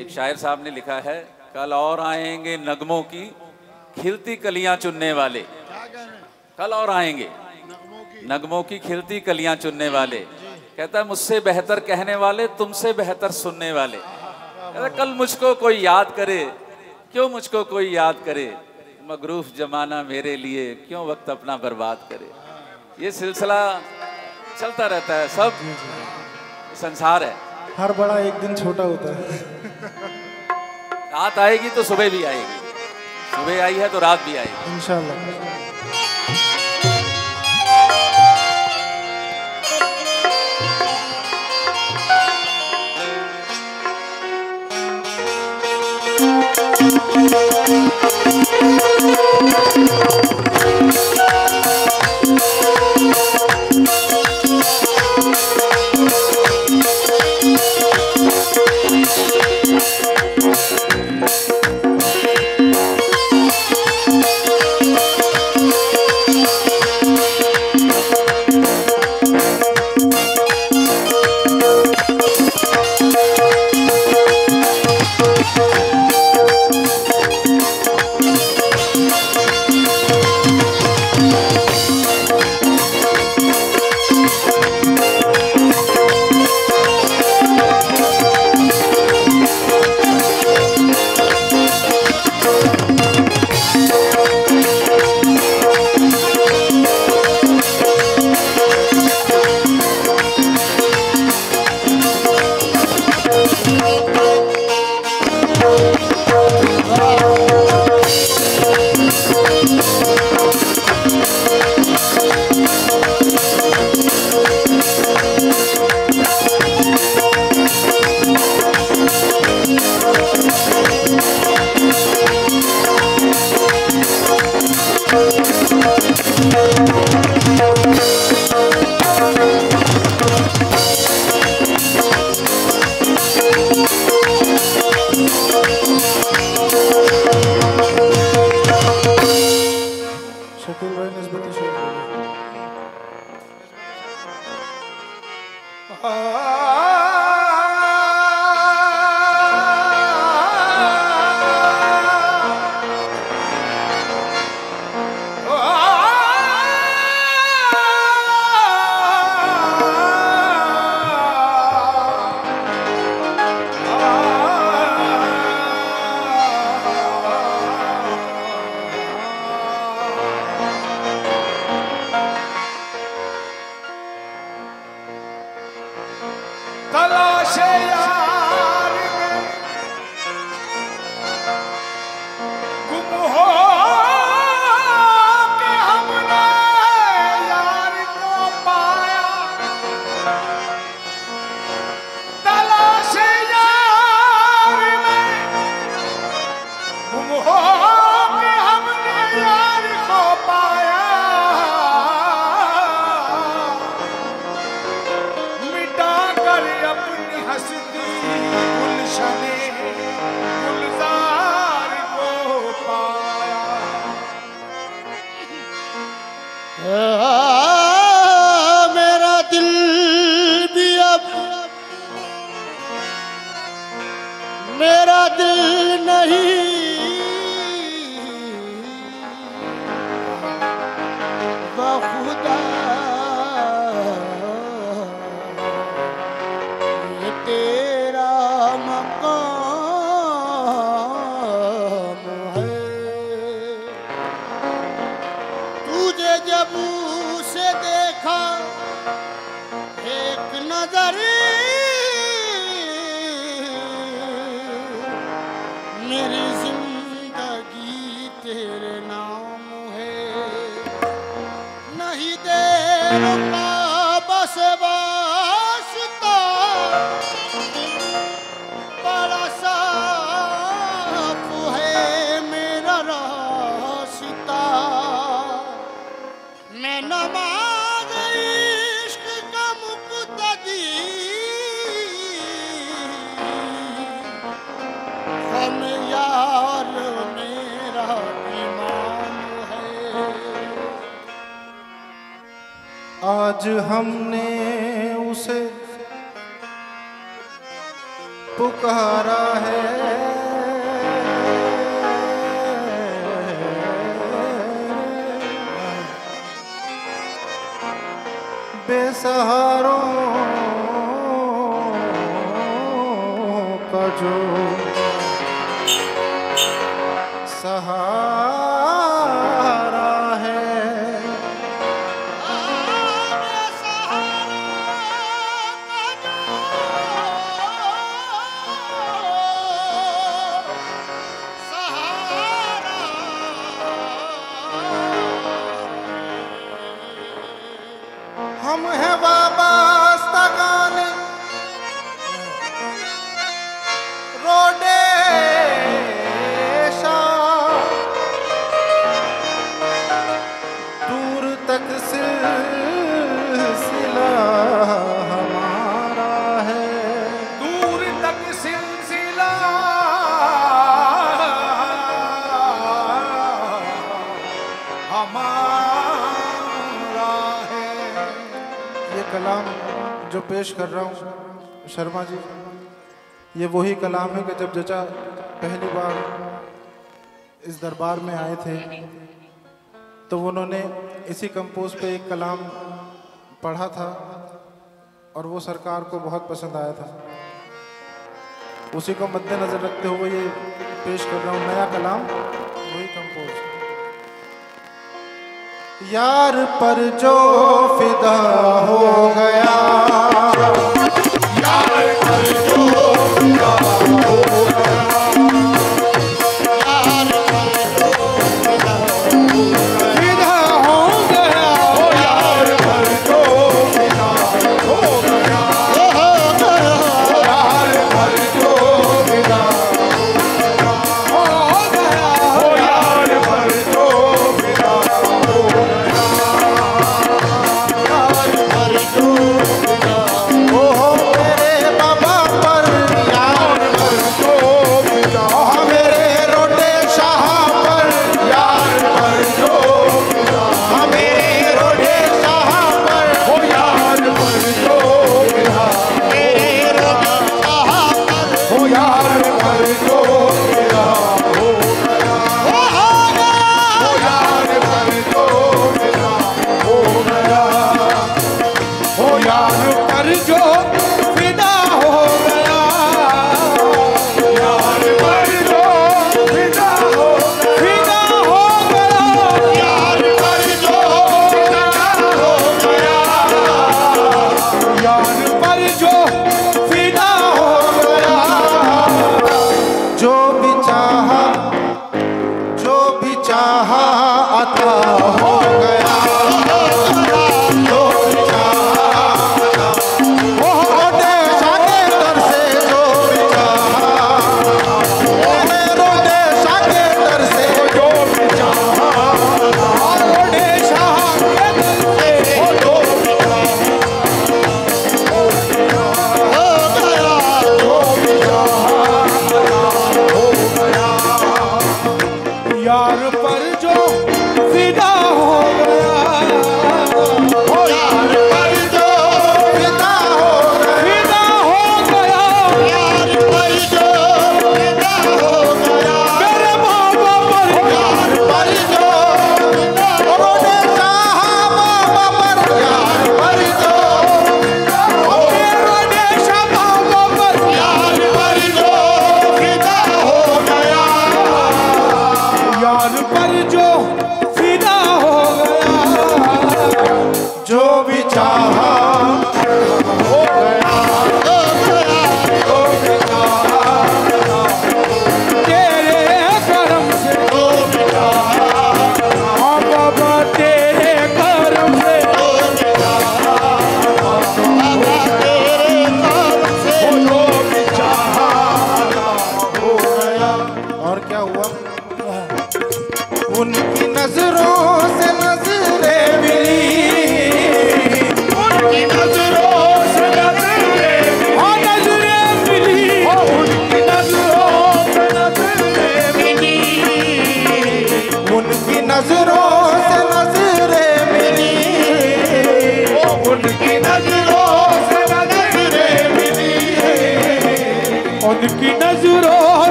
एक शायर साहब ने लिखा है, कल और आएंगे नगमों की खिलती कलियां चुनने वाले, कल और आएंगे नगमों की खिलती कलियां चुनने वाले। कहता है मुझसे बेहतर कहने वाले, तुमसे बेहतर सुनने वाले। कहता कल मुझको कोई याद करे, क्यों मुझको कोई याद करे, मगरूफ जमाना मेरे लिए क्यों वक्त अपना बर्बाद करे। ये सिलसिला चलता रहता है, सब संसार है, हर बड़ा एक दिन छोटा होता है। रात आएगी तो सुबह भी आएगी, सुबह आई है तो रात भी आएगी इंशाल्लाह। आज हमने उसे पुकारा है पेश कर रहा हूँ शर्मा जी, ये वही कलाम है कि जब जचा पहली बार इस दरबार में आए थे तो उन्होंने इसी कंपोज पे एक कलाम पढ़ा था और वो सरकार को बहुत पसंद आया था। उसी को मद्देनजर रखते हुए ये पेश कर रहा हूँ, नया कलाम वही कंपोज। यार पर जो फिदा हो गया,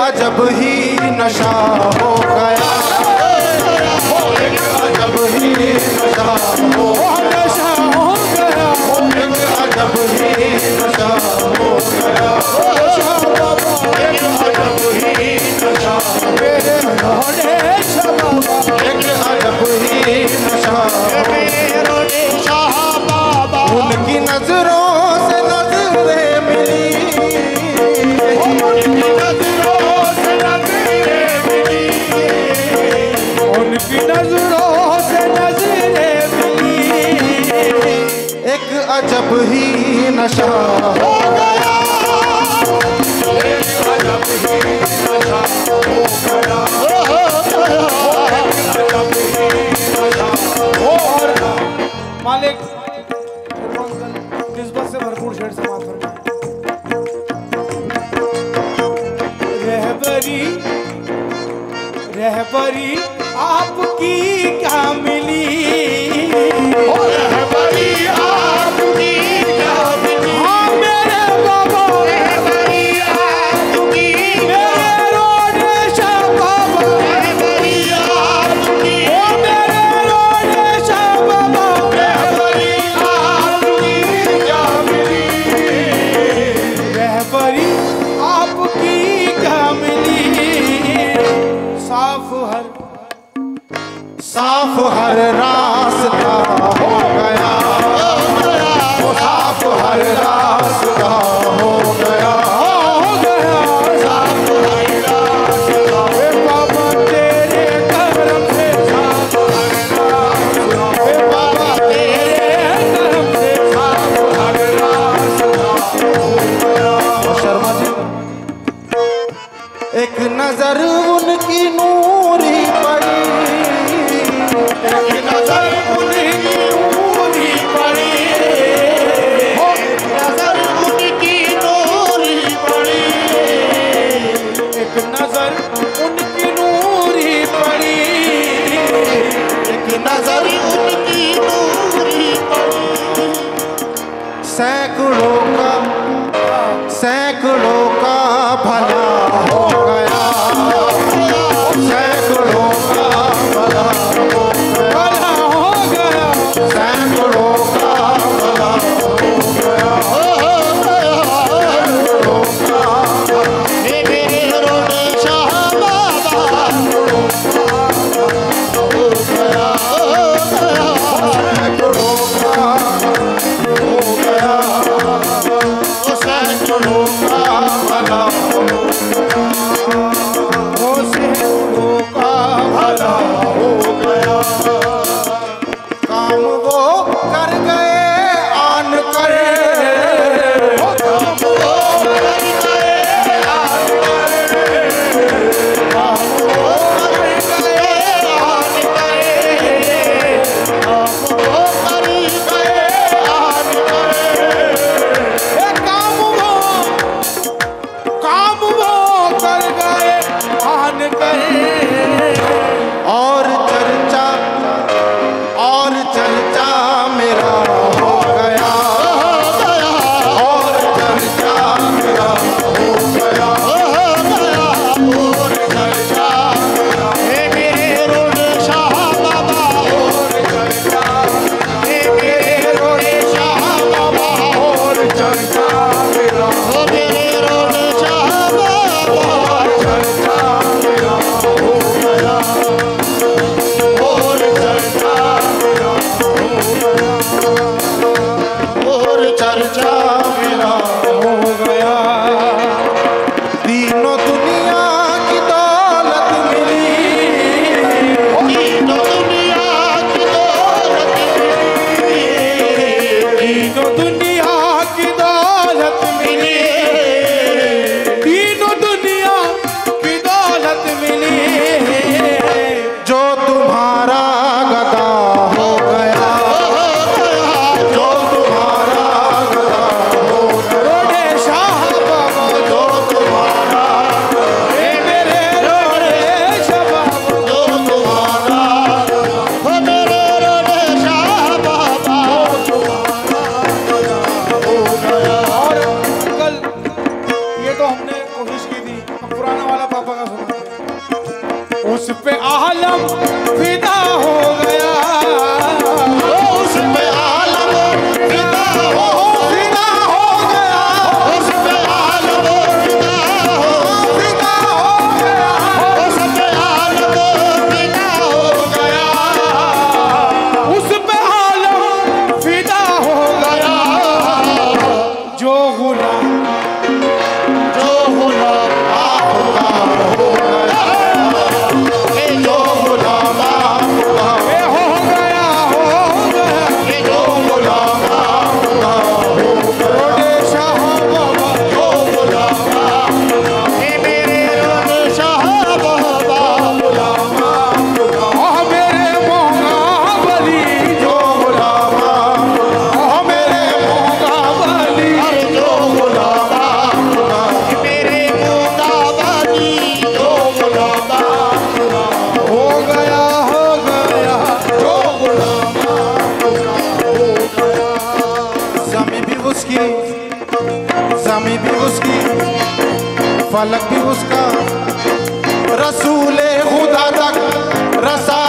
अजब ही नशा हो गया, एक अजब ही नशा हो गया, एक अजब ही नशा हो गया, एक अजब ही नशा हो गया, एक अजब ही नशा उनकी नजरों से नजरें मिली, उनकी नजरों से नजरें मिली, उनकी नजरों से नजरें मिली, एक अजब ही नशा हो गया, एक अजब ही नशा हो गया, एक अजब ही नशा हो गया। मालिक से भरपूर शेर से बात करें। रहबरी रहबरी आपकी क्या मिली, रहबरी आपकी क्या मिली, हाँ मेरे बाबा रहबरी आपकी, मेरे रोड शाह बाबा रहबरी आपकी, मेरे रोड शाह बाबा रहबरी आपकी क्या मिली, रहबरी आपकी क्या मिली, साफ हर रास्ता हो गया, साफ हर रास्ता हो गया, हो गया साफ हर रास्ता, हे बाबा तेरे करम से साफ हर रास्ता, हे बाबा तेरे करम से साफ हर रास्ता हो गया। शर्मा जी एक नजर उनकी नूरी पड़ी, एक नजर उनकी नूरी पड़ी, एक नजर उनकी नूरी पड़ी, एक नजर उनकी नूरी पड़ी, एक नजर उनकी नूरी पड़ी, सैकड़ों का भला हो गया, सैकड़ों का भला हो गया, हो गया सैकड़ों का भला हो गया, सैकड़ों का भला, मेरे रोड शाह बाबा सैकड़ों का भला हो गया, सैकड़ों का भला हो गया, सैकड़ों का भला हो गया, सैकड़ों का भला हो गया, काम वो कर गए आन कर, काम वो कर गए आन कर, काम वो कर गए आन कर, काम वो कर गए आन कर, हे काम वो कर गए आन कर, और चर्चा मेरा हो गया, और चर्चा मेरा हो गया, और चर्चा मेरा, मेरे रोड शाह बाबा, और चर्चा मेरे रोड शाह बाबा, और चर्चा मेरा, मेरे रोड शाह बाबा, और चर्चा मेरा हो गया, और चर्चा मेरा हो गया, और चर्चा मेरा हो गया। तीनों दुनिया की दौलत मिली, तीनों दुनिया की दौलत मिली, तीनों दुनिया की दौलत मिली, तीनों दुनिया की दौलत मिली, जो तुम्हारा गदा हो गया, जो तुम्हारा गदा हो गया, रोड शाह बाबा, जो तुम्हारा गदा, मेरे रोड शाह बाबा, जो तुम्हारा गदा, मेरे रोड शाह बाबा, जो तुम्हारा गदा, फलक भी उसका रसूले खुदा तक रसा